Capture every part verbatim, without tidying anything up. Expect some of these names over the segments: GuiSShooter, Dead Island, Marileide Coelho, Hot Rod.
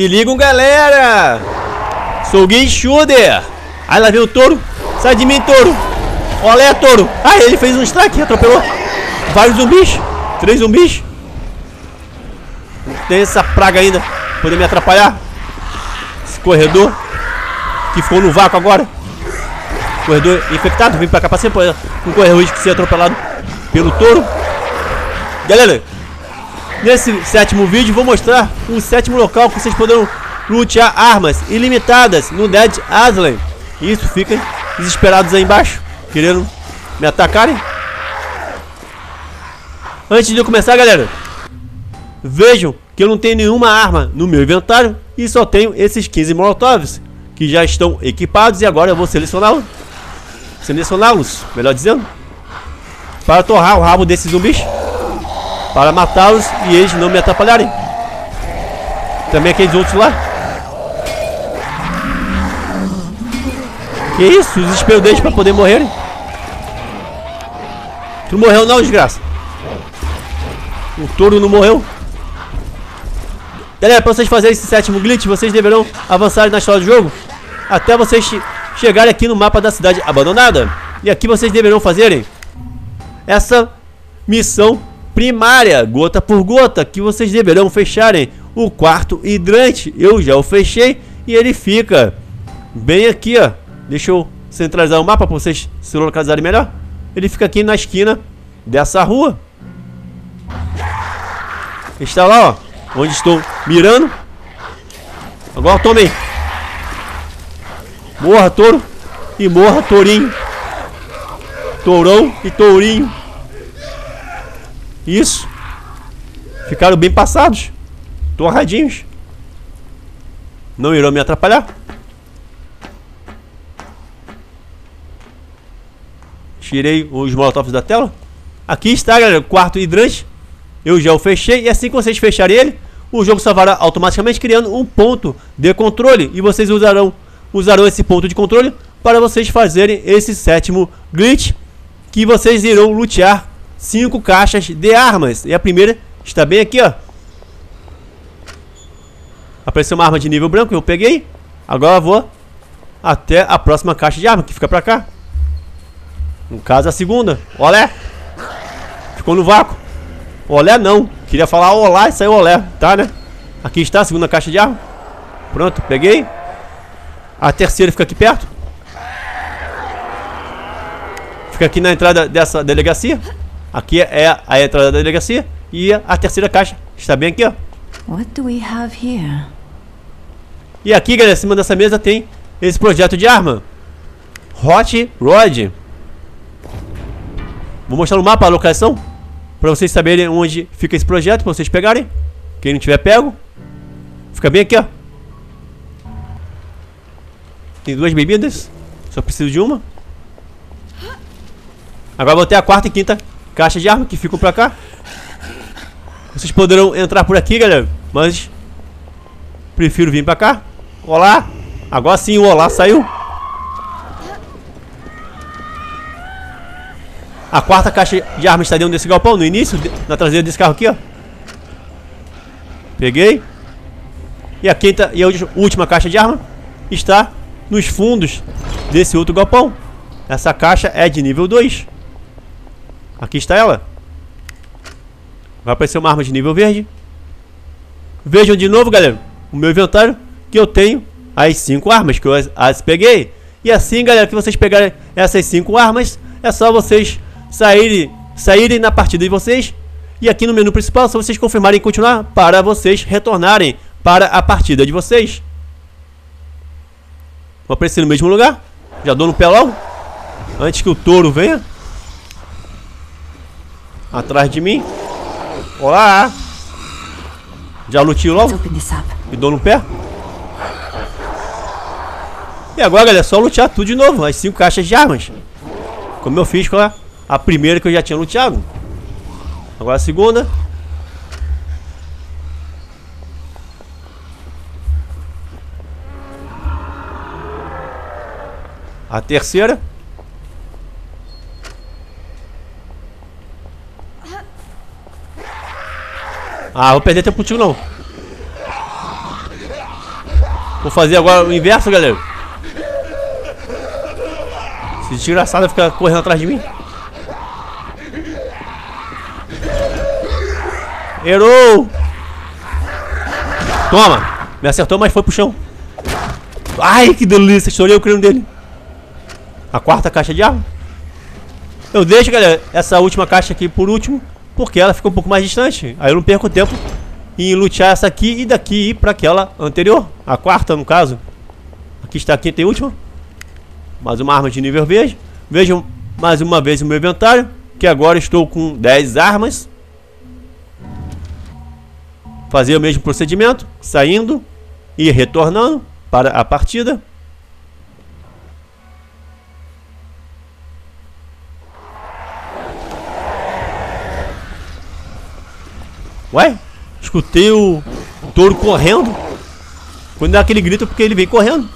Se ligam, galera! Sou o GuiSShooter! Aí lá vem o touro! Sai de mim, touro! Olé, touro! Ah, ele fez um strike, atropelou! Vários zumbis! Três zumbis! Não tem essa praga ainda! Poder me atrapalhar! Esse corredor! Que ficou no vácuo agora! Corredor infectado! Vem pra cá pra sempre! Não corre risco de ser atropelado pelo touro! Galera! Nesse sétimo vídeo vou mostrar um sétimo local que vocês poderão lutear armas ilimitadas no Dead Island. Isso, fiquem desesperados aí embaixo, querendo me atacarem. Antes de eu começar, galera, vejam que eu não tenho nenhuma arma no meu inventário e só tenho esses quinze molotovs que já estão equipados, e agora eu vou selecioná-los, selecioná-los, melhor dizendo, para torrar o rabo desses zumbis, para matá-los e eles não me atrapalharem. Também aqueles outros lá. Que isso? Os desespero deles para poder morrerem. Tu não morreu não, desgraça. O touro não morreu. Galera, para vocês fazerem esse sétimo glitch, vocês deverão avançar na história do jogo até vocês che chegarem aqui no mapa da cidade abandonada. E aqui vocês deverão fazerem essa missão primária, gota por gota, que vocês deverão fecharem o quarto hidrante. Eu já o fechei e ele fica bem aqui, ó. Deixa eu centralizar o mapa para vocês se localizarem melhor. Ele fica aqui na esquina dessa rua. Está lá, ó, onde estou mirando. Agora tomei. Morra, touro. E morra, tourinho. Tourão e tourinho. Isso. Ficaram bem passados. Torradinhos. Não irão me atrapalhar. Tirei os molotovs da tela. Aqui está, galera, o quarto hidrante. Eu já o fechei. E assim que vocês fecharem ele, o jogo salvará automaticamente, criando um ponto de controle. E vocês usarão, usarão esse ponto de controle para vocês fazerem esse sétimo glitch, que vocês irão lutear cinco caixas de armas. E a primeira está bem aqui, ó. Apareceu uma arma de nível branco, eu peguei. Agora vou até a próxima caixa de arma, que fica pra cá. No caso, a segunda. Olé. Ficou no vácuo. Olé não. Queria falar olá e saiu olé. Tá, né? Aqui está a segunda caixa de arma. Pronto, peguei. A terceira fica aqui perto. Fica aqui na entrada dessa delegacia. Aqui é a entrada da delegacia. E a terceira caixa está bem aqui, ó. What do we have here? E aqui, galera, em cima dessa mesa tem esse projeto de arma Hot Rod. Vou mostrar no mapa a localização para vocês saberem onde fica esse projeto, para vocês pegarem. Quem não tiver pego, fica bem aqui, ó. Tem duas bebidas. Só preciso de uma. Agora vou ter a quarta e quinta caixa de arma que ficam pra cá. Vocês poderão entrar por aqui, galera, mas prefiro vir pra cá. Olá! Agora sim o olá saiu. A quarta caixa de arma está dentro desse galpão, no início, na traseira desse carro aqui, ó. Peguei. E a quinta e a última caixa de arma está nos fundos desse outro galpão. Essa caixa é de nível dois. Aqui está ela. Vai aparecer uma arma de nível verde. Vejam de novo, galera, o meu inventário, que eu tenho as cinco armas que eu as, as peguei. E assim, galera, que vocês pegarem essas cinco armas, é só vocês saírem, saírem na partida de vocês. E aqui no menu principal, só vocês confirmarem e continuar para vocês retornarem para a partida de vocês. Vou aparecer no mesmo lugar. Já dou no pé logo, antes que o touro venha atrás de mim. Olá! Já lutei logo. Me dou no pé. E agora, galera, é só lutear tudo de novo. As cinco caixas de armas, como eu fiz com a, a primeira que eu já tinha luteado. Agora a segunda. A terceira. Ah, vou perder tempo contigo não. Vou fazer agora o inverso, galera. Esse desgraçado fica correndo atrás de mim. Errou! Toma! Me acertou, mas foi pro chão. Ai, que delícia! Estourei o crânio dele. A quarta caixa de arma. Eu deixo, galera, essa última caixa aqui por último, porque ela fica um pouco mais distante. Aí eu não perco tempo em lutear essa aqui e daqui ir pra aquela anterior. A quarta, no caso. Aqui está a quinta e última. Mais uma arma de nível verde. Vejam mais uma vez o meu inventário, que agora estou com dez armas. Fazer o mesmo procedimento, saindo e retornando para a partida. Ué, escutei o touro correndo. Quando dá aquele grito, porque ele vem correndo.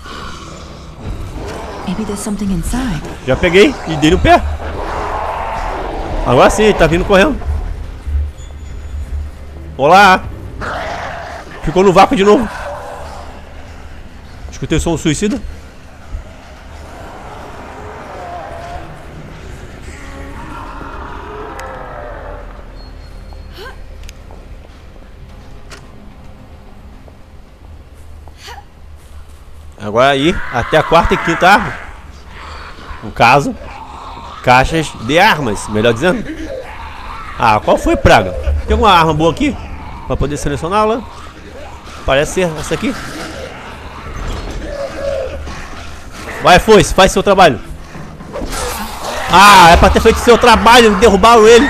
Já peguei e dei no pé. Agora sim, ele tá vindo correndo. Olá. Ficou no vácuo de novo. Escutei o som suicida. Agora aí, até a quarta e quinta arma. No caso, caixas de armas, melhor dizendo. Ah, qual foi, praga? Tem alguma arma boa aqui? Pra poder selecioná-la. Parece ser essa aqui. Vai, foice, faz seu trabalho. Ah, é pra ter feito seu trabalho, derrubaram ele.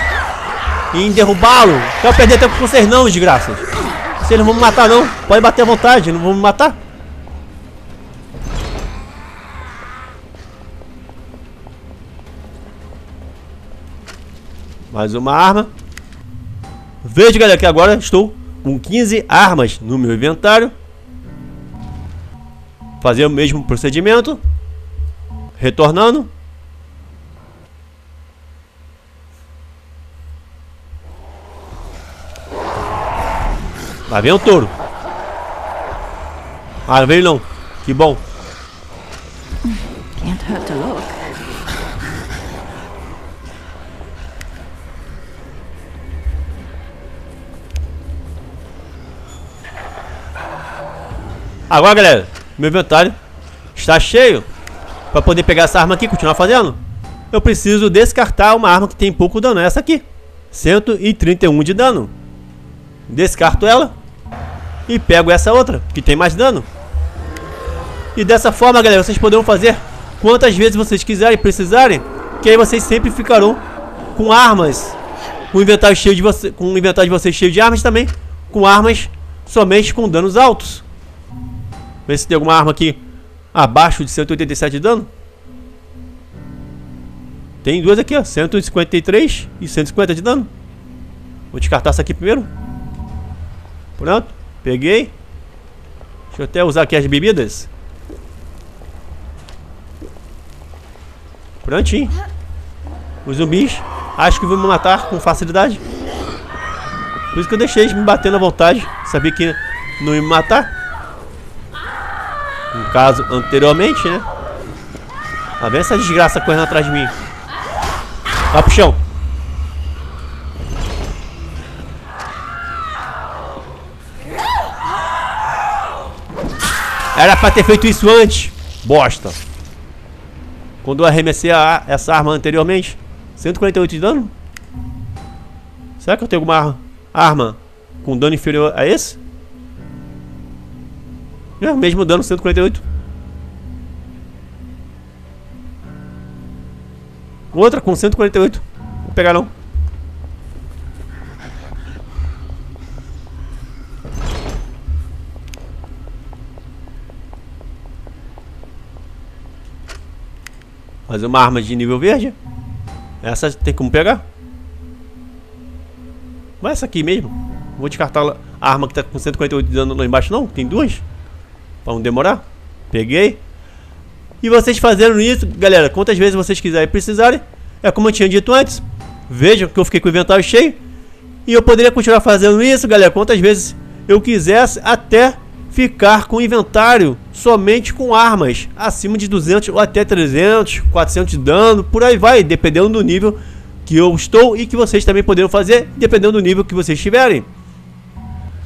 E derrubá-lo. Quero perder tempo com vocês não, desgraças. Vocês não vão me matar não. Pode bater à vontade, não vão me matar. Mais uma arma. Veja, galera, que agora estou com quinze armas no meu inventário. Fazer o mesmo procedimento. Retornando. Lá vem o touro. Ah, veio não. Que bom. Can't hurt to look. Agora, galera, meu inventário está cheio. Para poder pegar essa arma aqui e continuar fazendo, eu preciso descartar uma arma que tem pouco dano. É essa aqui, cento e trinta e um de dano. Descarto ela e pego essa outra, que tem mais dano. E dessa forma, galera, vocês poderão fazer quantas vezes vocês quiserem e precisarem, que aí vocês sempre ficarão com armas, com o inventário cheio de, você, com o inventário de vocês cheio de armas também, com armas somente com danos altos. Vê se tem alguma arma aqui abaixo de cento e oitenta e sete de dano. Tem duas aqui, ó, cento e cinquenta e três e cento e cinquenta de dano. Vou descartar essa aqui primeiro. Pronto, peguei. Deixa eu até usar aqui as bebidas. Prontinho. Os zumbis acho que vão me matar com facilidade. Por isso que eu deixei eles me batendo à vontade. Sabia que não ia me matar. No caso, anteriormente, né? Tá vendo essa desgraça correndo atrás de mim? Vai pro chão. Era pra ter feito isso antes. Bosta. Quando eu arremessei a, essa arma anteriormente. cento e quarenta e oito de dano? Será que eu tenho alguma arma com dano inferior a esse? Mesmo dano, cento e quarenta e oito. Outra com cento e quarenta e oito. Não vou pegar não. Fazer uma arma de nível verde. Essa tem como pegar. Mas essa aqui mesmo. Vou descartar a arma que tá com cento e quarenta e oito de dano lá embaixo não. Tem duas. Pra não demorar. Peguei. E vocês fazendo isso, galera, quantas vezes vocês quiserem e precisarem. É como eu tinha dito antes. Vejam que eu fiquei com o inventário cheio. E eu poderia continuar fazendo isso, galera, quantas vezes eu quisesse, até ficar com o inventário somente com armas acima de duzentos ou até trezentos, quatrocentos de dano, por aí vai, dependendo do nível que eu estou e que vocês também poderão fazer, dependendo do nível que vocês tiverem.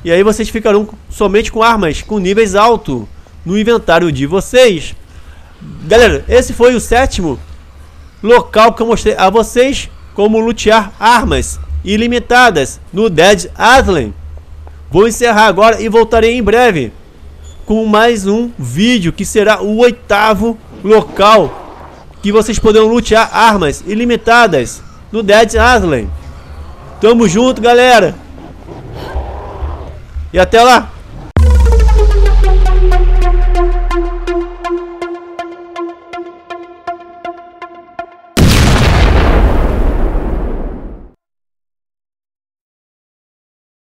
E aí vocês ficarão somente com armas com níveis altos no inventário de vocês. Galera, esse foi o sétimo local que eu mostrei a vocês como lutear armas ilimitadas no Dead Island. Vou encerrar agora e voltarei em breve com mais um vídeo que será o oitavo local que vocês poderão lutear armas ilimitadas no Dead Island. Tamo junto, galera. E até lá.